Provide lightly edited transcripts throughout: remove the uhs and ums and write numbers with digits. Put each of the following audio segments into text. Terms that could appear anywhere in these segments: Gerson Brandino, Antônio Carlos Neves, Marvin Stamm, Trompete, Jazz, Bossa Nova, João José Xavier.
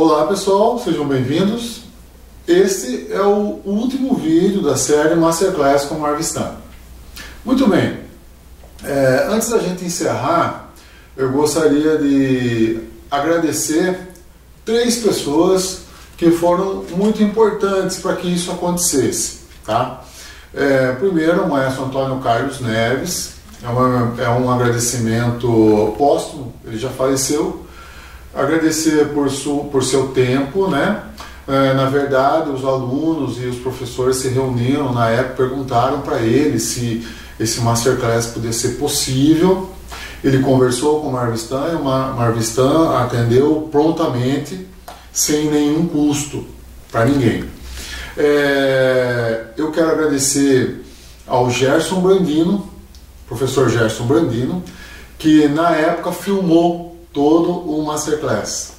Olá pessoal, sejam bem-vindos. Este é o último vídeo da série Masterclass com Marvin Stamm. Muito bem, antes da gente encerrar, eu gostaria de agradecer três pessoas que foram muito importantes para que isso acontecesse, tá? Primeiro, o maestro Antônio Carlos Neves, é um agradecimento póstumo, ele já faleceu. Agradecer por seu tempo, né? Na verdade, os alunos e os professores se reuniram na época, perguntaram para ele se esse Masterclass podia ser possível. Ele conversou com o Marvin Stamm, e o Marvin Stamm atendeu prontamente, sem nenhum custo para ninguém. Eu quero agradecer ao Gerson Brandino, professor Gerson Brandino, que na época filmou todo o Masterclass.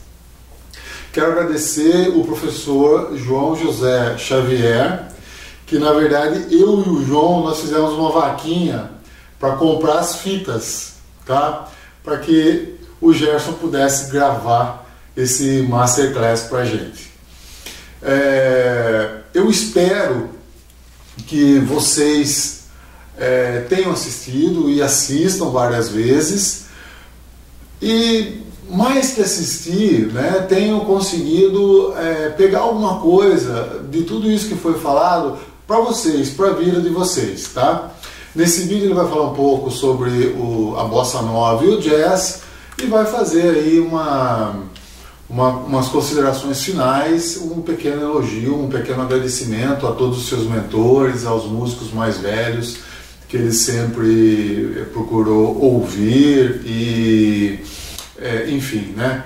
Quero agradecer o professor João José Xavier, que na verdade eu e o João nós fizemos uma vaquinha para comprar as fitas, tá? Para que o Gerson pudesse gravar esse Masterclass para a gente. Eu espero que vocês tenham assistido e assistam várias vezes, e mais que assistir, né, tenham conseguido pegar alguma coisa de tudo isso que foi falado para vocês, para a vida de vocês, tá? Nesse vídeo ele vai falar um pouco sobre a Bossa Nova e o Jazz e vai fazer aí umas considerações finais, um pequeno elogio, um pequeno agradecimento a todos os seus mentores, aos músicos mais velhos que ele sempre procurou ouvir e, enfim, né,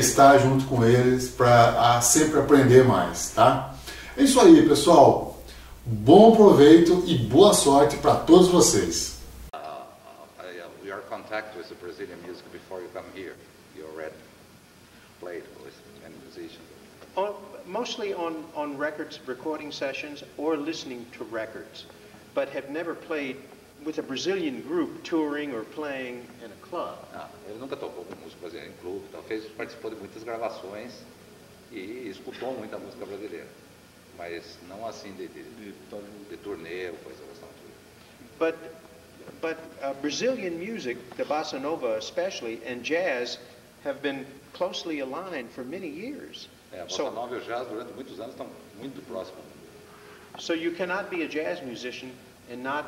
estar junto com eles para sempre aprender mais, tá? É isso aí, pessoal. Bom proveito e boa sorte para todos vocês. Your contact with the Brazilian music before you come here, you already played with many musicians. Mostly on records, recording sessions, or listening to records, but have never played with a Brazilian group touring or playing in a club. Ah, ele nunca tocou com música brasileira em clube, talvez participou de muitas gravações e escutou muita música brasileira, mas não assim de turnê ou coisa assim. But Brazilian music, the bossa nova especially, and jazz have been closely aligned for many years. A bossa nova e o jazz durante muitos anos estão muito próximos. So you cannot be a jazz musician and not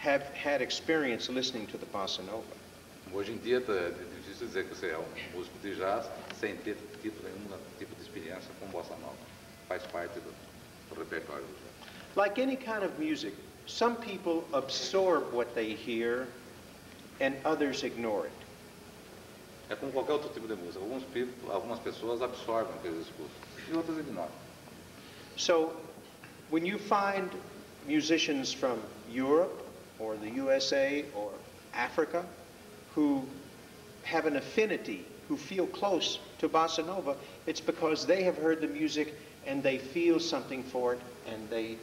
have had experience listening to the bossa nova. Hoje em dia é difícil dizer que você é um músico de jazz sem ter tido nenhum tipo de experiência com bossa nova. Faz parte do repertório. Like any kind of music, some people absorb what they hear and others ignore it. É como qualquer outro tipo de música. Algumas pessoas absorvem o que eles escutam e outras ignoram. So when you find musicians from Europe or the USA or Africa who have an affinity, who feel close to bossa nova, it's because they have heard the music and they feel something for it and they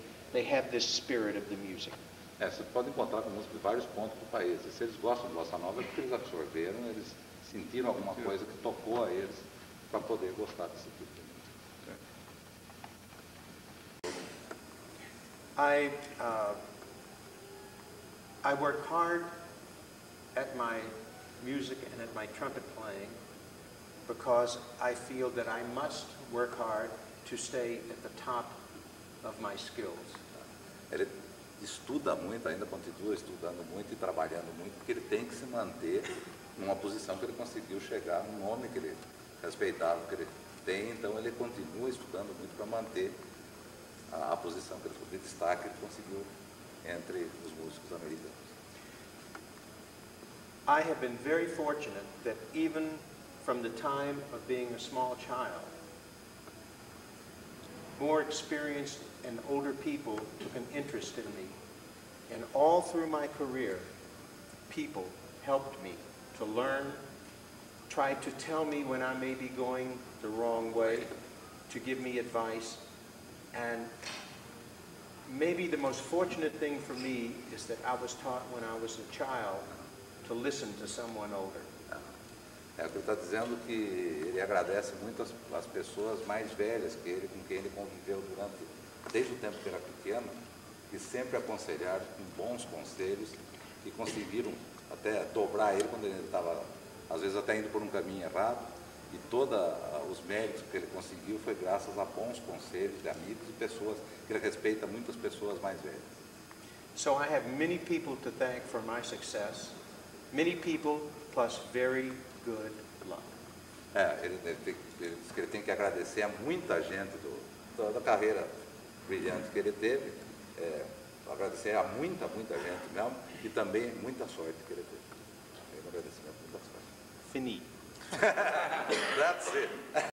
have this spirit of the music. Você pode encontrar com música de vários pontos do país. Se eles gostam de bossa nova é porque eles absorveram, eles sentiram alguma coisa que tocou a eles para poder gostar desse tipo. I work hard at my music and at my trumpet playing because I feel that I must work hard to stay at the top of my skills. Ele estuda muito, ainda continua estudando muito e trabalhando muito porque ele tem que se manter numa posição que ele conseguiu chegar, um nome que ele respeitava, que ele tem, então ele continua estudando muito para manter a posição que ele foi de destaque, ele conseguiu entre os músicos americanos. I have been very fortunate that even from the time of being a small child, more experienced and older people took an interest in me, and all through my career, people helped me to learn, tried to tell me when I may be going the wrong way, to give me advice. And maybe the most fortunate thing for me is that I was taught when I was a child to listen to someone older. É o que ele está dizendo, que ele agradece muito as pessoas mais velhas que ele, com quem ele conviveu desde o tempo que era pequeno, que sempre aconselharam com bons conselhos, que conseguiram até dobrar ele quando ele estava, às vezes, até indo por um caminho errado. E todos os méritos que ele conseguiu foi graças a bons conselhos de amigos e pessoas, que ele respeita muitas pessoas mais velhas. So I have many people to thank for my success. Many people plus very good luck. Ele diz que ele tem que agradecer a muita gente da carreira brilhante que ele teve, agradecer a muita gente mesmo, e também muita sorte que ele teve. Agradecimento, muita sorte. Fini. That's it.